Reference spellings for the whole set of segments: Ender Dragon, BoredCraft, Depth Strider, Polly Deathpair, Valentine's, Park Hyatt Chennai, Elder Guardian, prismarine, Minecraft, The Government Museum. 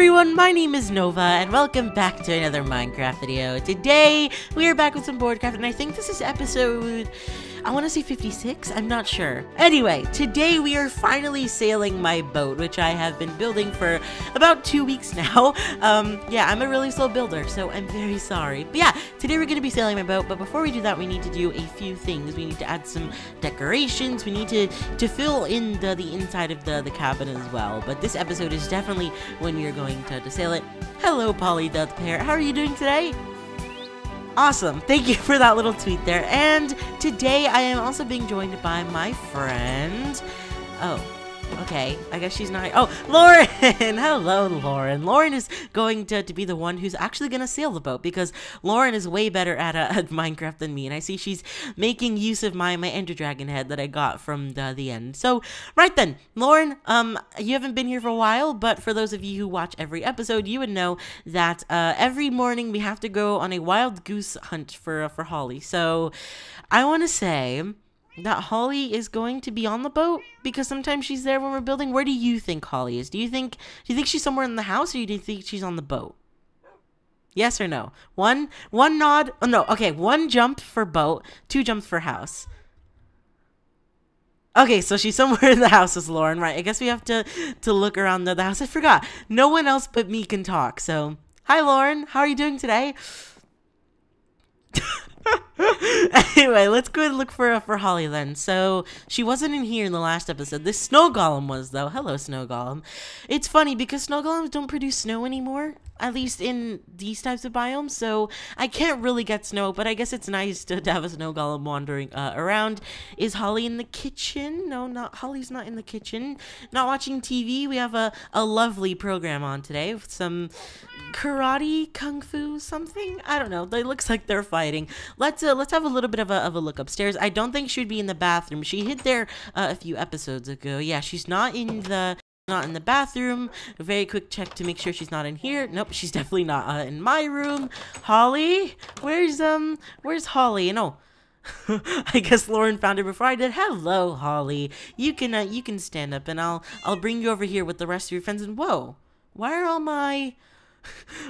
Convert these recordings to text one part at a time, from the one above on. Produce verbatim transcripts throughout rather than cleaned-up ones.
everyone, my name is Nova, and welcome back to another Minecraft video. Today, we are back with some BoredCraft, and I think this is episode, I want to say fifty-six? I'm not sure. Anyway, today we are finally sailing my boat, which I have been building for about two weeks now. Um, yeah, I'm a really slow builder, so I'm very sorry. But yeah, today we're going to be sailing my boat, but before we do that, we need to do a few things. We need to add some decorations. We need to, to fill in the, the inside of the, the cabin as well. But this episode is definitely when we are going to, to sail it. Hello, Polly Deathpair. How are you doing today? Awesome. Thank you for that little tweet there. And today I am also being joined by my friend. Oh, okay. I guess she's not. Oh, Lauren. Hello, Lauren. Lauren is going to, to be the one who's actually going to sail the boat because Lauren is way better at, uh, at Minecraft than me. And I see she's making use of my, my Ender Dragon head that I got from the, the end. So, right then, Lauren, um, you haven't been here for a while, but for those of you who watch every episode, you would know that uh, every morning we have to go on a wild goose hunt for, uh, for Holly. So, I want to say that Holly is going to be on the boat because sometimes she's there when we're building. Where do you think Holly is? Do you think do you think she's somewhere in the house, or do you think she's on the boat? Yes or no? One one nod. Oh no. Okay, one jump for boat, two jumps for house. Okay, so she's somewhere in the house is Lauren, right? I guess we have to to look around the, the house. I forgot. No one else but me can talk. So, hi Lauren. How are you doing today? Anyway, let's go and look for uh, for Holly then. So she wasn't in here in the last episode. This snow golem was though. Hello, snow golem. It's funny because snow golems don't produce snow anymore, at least in these types of biomes. So I can't really get snow, but I guess it's nice to, to have a snow golem wandering uh, around. Is Holly in the kitchen? No, not Holly's not in the kitchen. Not watching T V. We have a a lovely program on today with some karate, kung fu, something. I don't know. It looks like they're fighting. Let's uh, let's have a little bit of a of a look upstairs. I don't think she'd be in the bathroom. She hid there uh, a few episodes ago. Yeah, she's not in the. Not in the bathroom. A very quick check to make sure she's not in here. Nope, she's definitely not uh, in my room. Holly, where's um, where's Holly? And oh, I guess Lauren found her before I did. Hello, Holly. You can uh, you can stand up, and I'll I'll bring you over here with the rest of your friends. And whoa, why are all my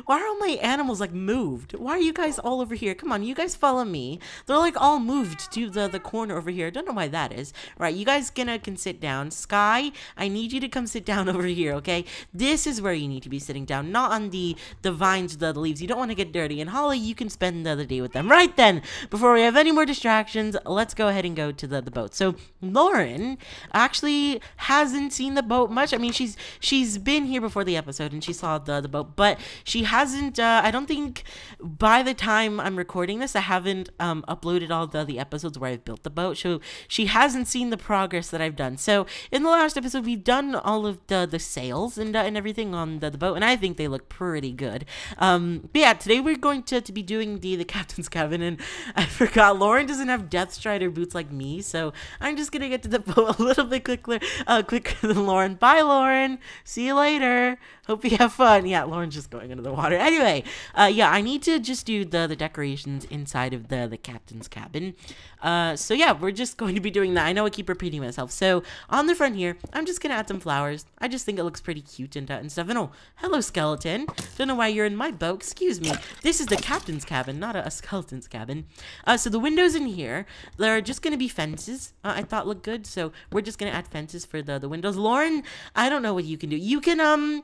why are all my animals like moved? Why are you guys all over here? Come on, you guys follow me. They're like all moved to the, the corner over here. I don't know why that is. All right, you guys gonna can sit down. Sky, I need you to come sit down over here, okay? This is where you need to be sitting down, not on the, the vines, the, the leaves. You don't want to get dirty. And Holly, you can spend the other day with them. Right then, before we have any more distractions, let's go ahead and go to the, the boat. So Lauren actually hasn't seen the boat much. I mean, she's she's been here before the episode and she saw the, the boat, but she hasn't, uh, I don't think by the time I'm recording this, I haven't um, uploaded all the, the episodes where I've built the boat. So she hasn't seen the progress that I've done. So in the last episode, we've done all of the, the sails and, uh, and everything on the, the boat. And I think they look pretty good. Um, but yeah, today we're going to, to be doing the, the captain's cabin. And I forgot, Lauren doesn't have Death Strider boots like me. So I'm just going to get to the boat a little bit quicker, uh, quicker than Lauren. Bye, Lauren. See you later. Hope you have fun. Yeah, Lauren's just going into the water. Anyway, uh, yeah, I need to just do the, the decorations inside of the, the captain's cabin. Uh, so yeah, we're just going to be doing that. I know I keep repeating myself. So on the front here, I'm just going to add some flowers. I just think it looks pretty cute and, uh, and stuff. And oh, hello, skeleton. Don't know why you're in my boat. Excuse me. This is the captain's cabin, not a, a skeleton's cabin. Uh, so the windows in here, they're just going to be fences. Uh, I thought looked good. So we're just going to add fences for the, the windows. Lauren, I don't know what you can do. You can, um...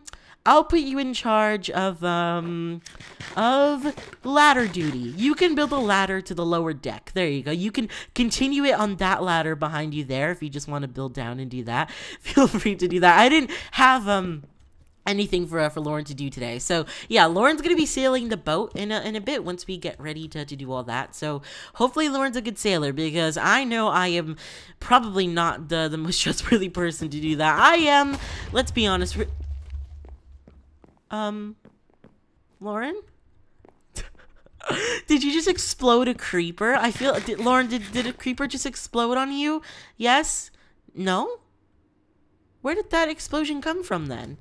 I'll put you in charge of, um, of ladder duty. You can build a ladder to the lower deck. There you go. You can continue it on that ladder behind you there if you just want to build down and do that. Feel free to do that. I didn't have, um... anything for uh, for Lauren to do today. So yeah, Lauren's gonna be sailing the boat in a, in a bit once we get ready to, to do all that. So hopefully Lauren's a good sailor because I know I am probably not the, the most trustworthy person to do that. I am, let's be honest, Um, Lauren? Did you just explode a creeper? I feel, did, Lauren, did, did a creeper just explode on you? Yes? No? Where did that explosion come from then?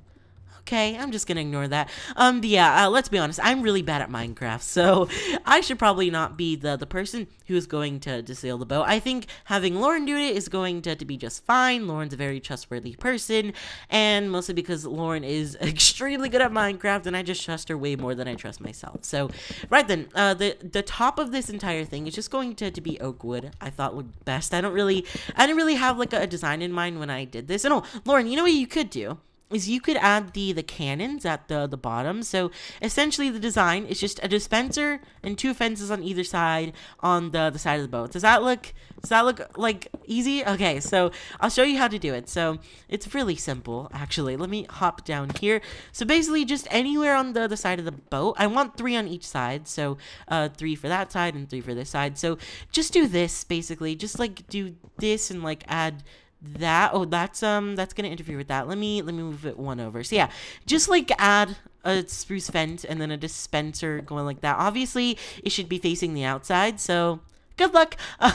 Okay, I'm just gonna ignore that. Um, yeah, uh, let's be honest, I'm really bad at Minecraft, so I should probably not be the, the person who's going to, to sail the boat. I think having Lauren do it is going to, to be just fine. Lauren's a very trustworthy person, and mostly because Lauren is extremely good at Minecraft, and I just trust her way more than I trust myself. So, right then, uh, the, the top of this entire thing is just going to, to be oak wood, I thought would best. I don't really, I didn't really have, like, a, a design in mind when I did this. And oh, Lauren, you know what you could do? Is you could add the the cannons at the the bottom. So essentially the design is just a dispenser and two fences on either side on the the side of the boat. Does that look does that look like easy? Okay, so I'll show you how to do it. So it's really simple, actually. Let me hop down here. So basically just anywhere on the the side of the boat. I want three on each side, so uh three for that side and three for this side. So just do this, basically. Just like do this and like add that. Oh, that's um that's gonna interfere with that. Let me let me move it one over. So yeah, just like add a spruce fence and then a dispenser going like that. Obviously it should be facing the outside, so good luck. Uh,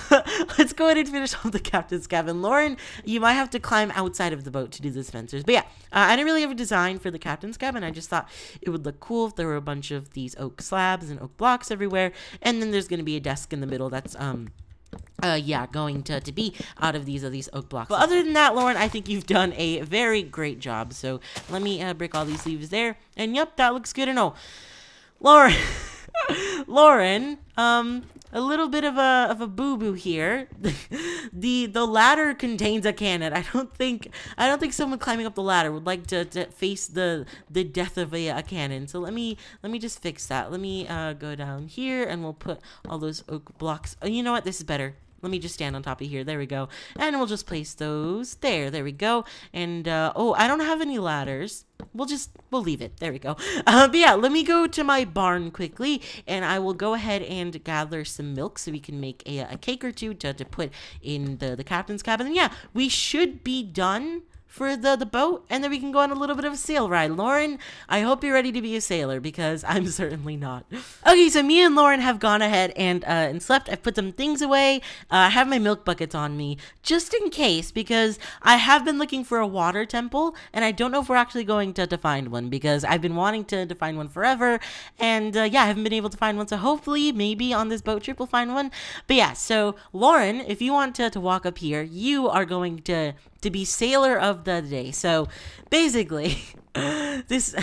let's go ahead and finish off the captain's cabin. Lauren, you might have to climb outside of the boat to do the dispensers. But yeah, uh, I didn't really have a design for the captain's cabin. I just thought it would look cool if there were a bunch of these oak slabs and oak blocks everywhere, and then there's gonna be a desk in the middle that's um Uh, yeah, going to, to be out of these of these oak blocks. But other than that, Lauren, I think you've done a very great job. So let me uh, break all these leaves there. And yep, that looks good. And oh, Lauren, Lauren, um, a little bit of a of a boo boo here. the The ladder contains a cannon. I don't think I don't think someone climbing up the ladder would like to, to face the the death of a, a cannon. So let me let me just fix that. Let me uh, go down here and we'll put all those oak blocks. Oh, you know what? This is better. Let me just stand on top of here. There we go. And we'll just place those there. There we go. And, uh, oh, I don't have any ladders. We'll just, we'll leave it. There we go. Uh, but yeah, let me go to my barn quickly, and I will go ahead and gather some milk so we can make a, a cake or two to, to put in the, the captain's cabin. And yeah, we should be done for the, the boat, and then we can go on a little bit of a sail ride. Lauren, I hope you're ready to be a sailor, because I'm certainly not. Okay, so me and Lauren have gone ahead and uh, and slept. I've put some things away. Uh, I have my milk buckets on me, just in case, because I have been looking for a water temple, and I don't know if we're actually going to, to find one, because I've been wanting to, to find one forever, and uh, yeah, I haven't been able to find one, so hopefully, maybe on this boat trip we'll find one. But yeah, so Lauren, if you want to, to walk up here, you are going to to be sailor of the day. So basically this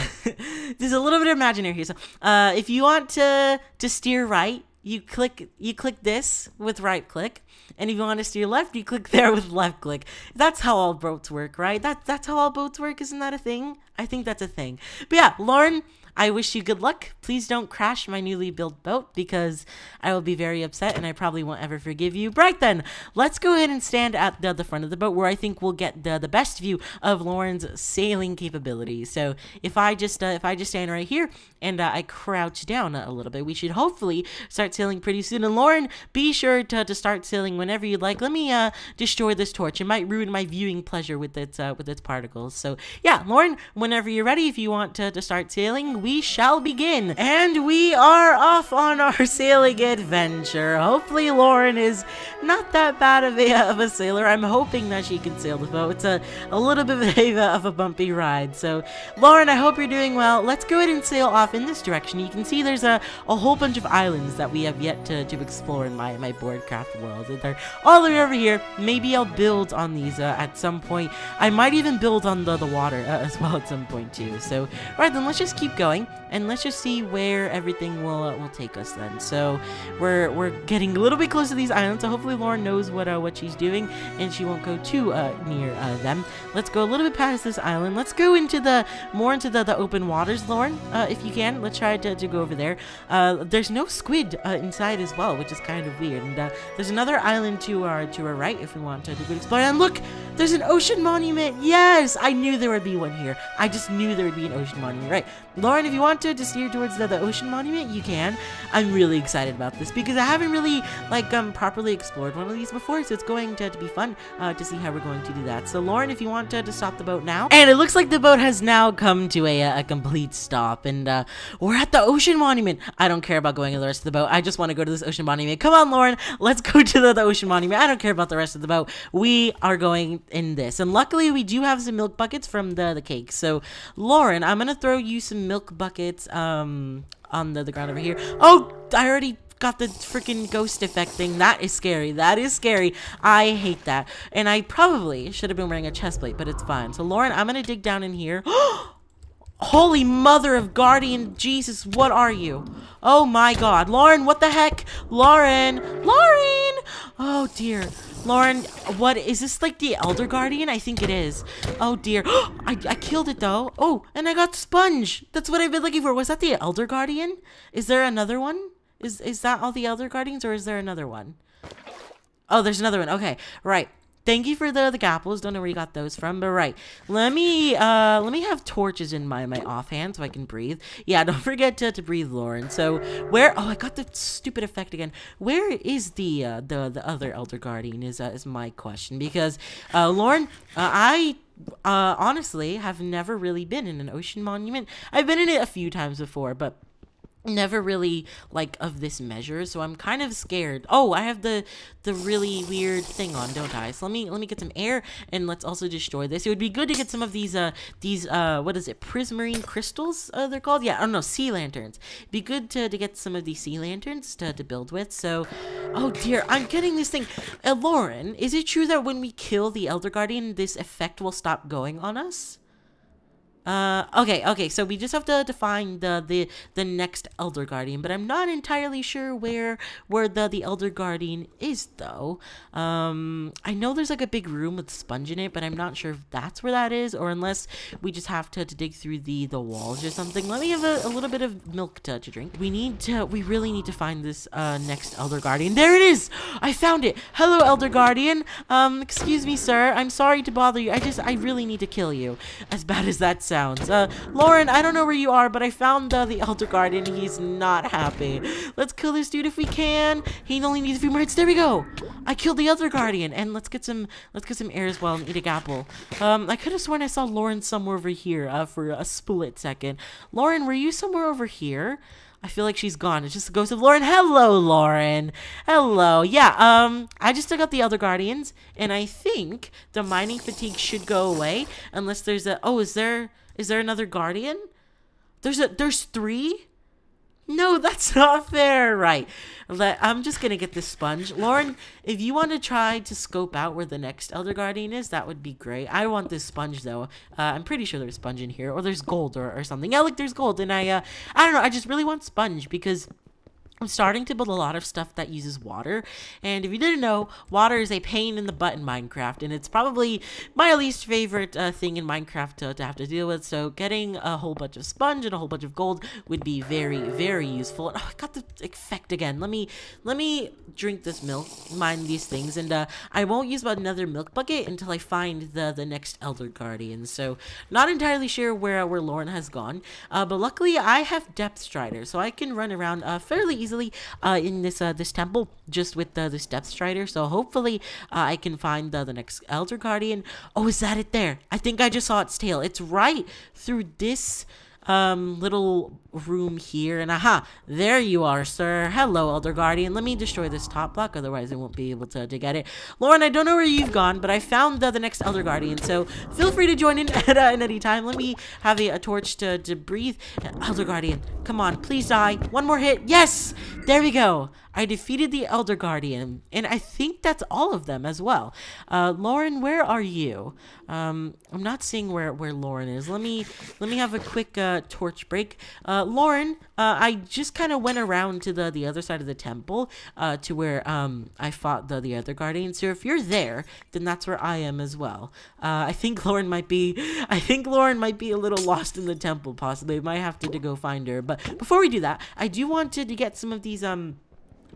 there's a little bit of imaginary here. So uh if you want to to steer right, you click you click this with right click, and if you want to steer left, you click there with left click. That's how all boats work, right? That that's how all boats work. Isn't that a thing? I think that's a thing. But yeah, Lauren, I wish you good luck. Please don't crash my newly built boat, because I will be very upset and I probably won't ever forgive you. Right then, let's go ahead and stand at the, the front of the boat, where I think we'll get the, the best view of Lauren's sailing capabilities. So if I just uh, if I just stand right here and uh, I crouch down a little bit, we should hopefully start sailing pretty soon. And Lauren, be sure to, to start sailing whenever you'd like. Let me uh, destroy this torch. It might ruin my viewing pleasure with its uh, with its particles. So yeah, Lauren, whenever you're ready, if you want to, to start sailing, we We shall begin. And we are off on our sailing adventure. Hopefully Lauren is not that bad of a, of a sailor. I'm hoping that she can sail the boat. It's a, a little bit of a, of a bumpy ride. So Lauren, I hope you're doing well. Let's go ahead and sail off in this direction. You can see there's a, a whole bunch of islands that we have yet to, to explore in my, my BoredCraft world. They're all the way over here. Maybe I'll build on these uh, at some point. I might even build on the, the water uh, as well at some point too. So right then, let's just keep going. And let's just see where everything will uh, will take us then. So we're we're getting a little bit close to these islands. So hopefully Lauren knows what uh, what she's doing, and she won't go too uh, near uh, them. Let's go a little bit past this island. Let's go into the more into the, the open waters, Lauren, uh, if you can. Let's try to, to go over there. Uh, there's no squid uh, inside as well, which is kind of weird. And uh, there's another island to our to our right if we want to, to go explore. And look, there's an ocean monument. Yes, I knew there would be one here. I just knew there would be an ocean monument, right, Lauren? If you want to, to steer towards the, the ocean monument, you can. I'm really excited about this because I haven't really, like, um, properly explored one of these before, so it's going to, to be fun uh, to see how we're going to do that. So, Lauren, if you want to, to stop the boat now. And it looks like the boat has now come to a, a complete stop, and uh, we're at the ocean monument. I don't care about going to the rest of the boat. I just want to go to this ocean monument. Come on, Lauren, let's go to the, the ocean monument. I don't care about the rest of the boat. We are going in this. And luckily, we do have some milk buckets from the, the cake. So, Lauren, I'm going to throw you some milk buckets um, on the, the ground over here. Oh, I already got the freaking ghost effect thing. That is scary. That is scary. I hate that. And I probably should have been wearing a chest plate, but it's fine. So, Lauren, I'm going to dig down in here. Holy mother of guardian Jesus, what are you? Oh my god. Lauren, what the heck? Lauren! Lauren! Oh dear. Lauren, what is this, like the Elder Guardian? I think it is. Oh dear. I, I killed it though. Oh, and I got sponge. That's what I've been looking for. Was that the Elder Guardian? Is there another one? Is, is that all the Elder Guardians, or is there another one? Oh, there's another one. Okay, right. Thank you for the, the apples. Don't know where you got those from, but right. Let me uh, let me have torches in my, my offhand so I can breathe. Yeah, don't forget to, to breathe, Lauren. So where? Oh, I got the stupid effect again. Where is the uh, the the other Elder Guardian? Is uh, is my question, because uh, Lauren, uh, I. Uh, honestly have never really been in an ocean monument. I've been in it a few times before, but never really like of this measure, so I'm kind of scared. Oh, I have the the really weird thing on, don't I? So let me let me get some air, and let's also destroy this. It would be good to get some of these uh these uh what is it, prismarine crystals, uh, they're called. Yeah, I don't know, sea lanterns. It'd be good to, to get some of these sea lanterns to, to build with. So oh dear, I'm getting this thing. uh, Lauren, is it true that when we kill the Elder Guardian, this effect will stop going on us? Uh, okay, okay, so we just have to, to find the, the the next Elder Guardian, but I'm not entirely sure where where the, the Elder Guardian is, though. Um, I know there's like a big room with sponge in it, but I'm not sure if that's where that is, or unless we just have to, to dig through the, the walls or something. Let me have a, a little bit of milk to, to drink. We need to, we really need to find this uh, next Elder Guardian. There it is! I found it! Hello, Elder Guardian! Um, excuse me, sir. I'm sorry to bother you. I just, I really need to kill you. As bad as that sounds. Uh, Lauren, I don't know where you are, but I found uh, the Elder Guardian. He's not happy. Let's kill this dude if we can. He only needs a few more hits. There we go. I killed the Elder Guardian, and let's get some. Let's get some air as well and eat an apple. Um, I could have sworn I saw Lauren somewhere over here uh, for a split second. Lauren, were you somewhere over here? I feel like she's gone. It's just the ghost of Lauren. Hello, Lauren. Hello. Yeah, um, I just took out the Elder Guardians, and I think the mining fatigue should go away, unless there's a, oh, is there, is there another Guardian? There's a, there's three? No, that's not fair. Right. Let, I'm just going to get this sponge. Lauren, if you want to try to scope out where the next Elder Guardian is, that would be great. I want this sponge, though. Uh, I'm pretty sure there's sponge in here, or there's gold or, or something. Yeah, look, there's gold. And I, uh, I don't know. I just really want sponge, because I'm starting to build a lot of stuff that uses water, and if you didn't know, water is a pain in the butt in Minecraft, and it's probably my least favorite uh, thing in Minecraft to, to have to deal with, so getting a whole bunch of sponge and a whole bunch of gold would be very, very useful. Oh, I got the effect again. Let me, let me drink this milk, mine these things, and uh, I won't use another milk bucket until I find the, the next Elder Guardian, so not entirely sure where, where Lauren has gone, uh, but luckily I have Depth Strider, so I can run around uh, fairly easily. Easily, uh, in this uh, this temple, just with uh, this Depth Strider, so hopefully uh, I can find uh, the next Elder Guardian. Oh, is that it there? I think I just saw its tail. It's right through this um, little room here, and aha, there you are, sir. Hello, Elder Guardian. Let me destroy this top block, otherwise I won't be able to, to get it. Lauren, I don't know where you've gone, but I found uh, the next Elder Guardian, so feel free to join in at, uh, at any time. Let me have a, a torch to, to breathe. Elder Guardian, come on, please die. One more hit. Yes, there we go. I defeated the Elder Guardian, and I think that's all of them as well. Uh, Lauren, where are you? Um, I'm not seeing where, where Lauren is. Let me, let me have a quick uh, torch break. Uh, Uh, Lauren, uh, I just kind of went around to the, the other side of the temple, uh, to where um, I fought the, the other guardian. So if you're there, then that's where I am as well. Uh, I think Lauren might be, I think Lauren might be a little lost in the temple, possibly. We might have to, to go find her. But before we do that, I do want to, to get some of these, um...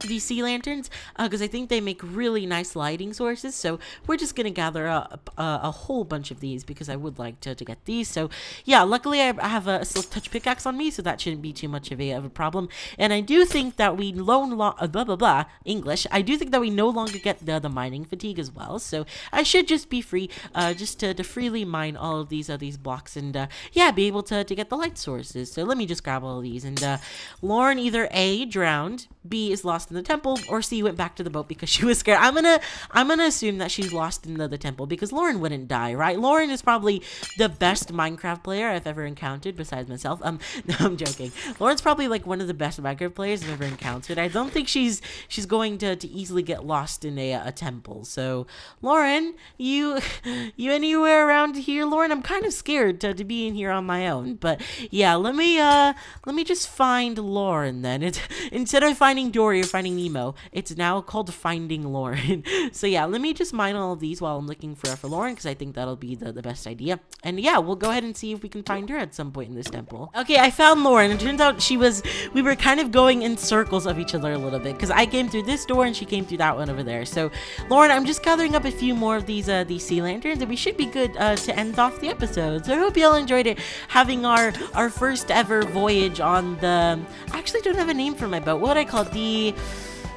these sea lanterns, because uh, I think they make really nice lighting sources, so we're just gonna gather up uh, a whole bunch of these, because I would like to, to get these. So yeah, luckily I have a silk touch pickaxe on me, so that shouldn't be too much of a, of a problem. And I do think that we loan lo uh, blah blah blah English I do think that we no longer get the, the mining fatigue as well, so I should just be free uh, just to, to freely mine all of these uh, these blocks, and uh, yeah, be able to, to get the light sources. So let me just grab all of these, and uh, Lauren either A, drowned, B is lost in the temple, or C went back to the boat because she was scared. I'm gonna I'm gonna assume that she's lost in the, the temple because Lauren wouldn't die, right? Lauren is probably the best Minecraft player I've ever encountered besides myself. Um, no, I'm joking. Lauren's probably like one of the best Minecraft players I've ever encountered. I don't think she's she's going to, to easily get lost in a, a temple. So Lauren, you you anywhere around here, Lauren? I'm kind of scared to, to be in here on my own, but yeah, let me uh let me just find Lauren then. It's instead of finding Finding Dory or Finding Nemo, it's now called Finding Lauren. So yeah, let me just mine all of these while I'm looking for, for Lauren, because I think that'll be the, the best idea. And yeah, we'll go ahead and see if we can find her at some point in this temple. Okay, I found Lauren. It turns out she was, we were kind of going in circles of each other a little bit, because I came through this door and she came through that one over there. So Lauren, I'm just gathering up a few more of these uh, these sea lanterns, and we should be good uh, to end off the episode. So I hope you all enjoyed it, having our, our first ever voyage on the, I actually don't have a name for my boat. What would I call the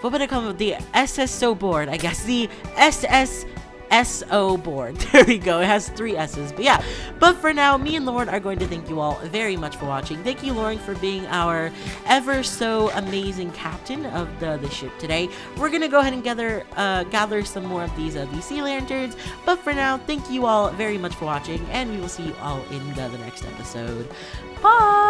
what would I call it? The S S O board, I guess. The S S S O board. There we go. It has three S's. But yeah, but for now, me and Lauren are going to thank you all very much for watching. Thank you, Lauren, for being our ever so amazing captain of the, the ship today. We're gonna go ahead and gather uh, gather some more of these uh, these sea lanterns. But for now, thank you all very much for watching, and we will see you all in the, the next episode. Bye.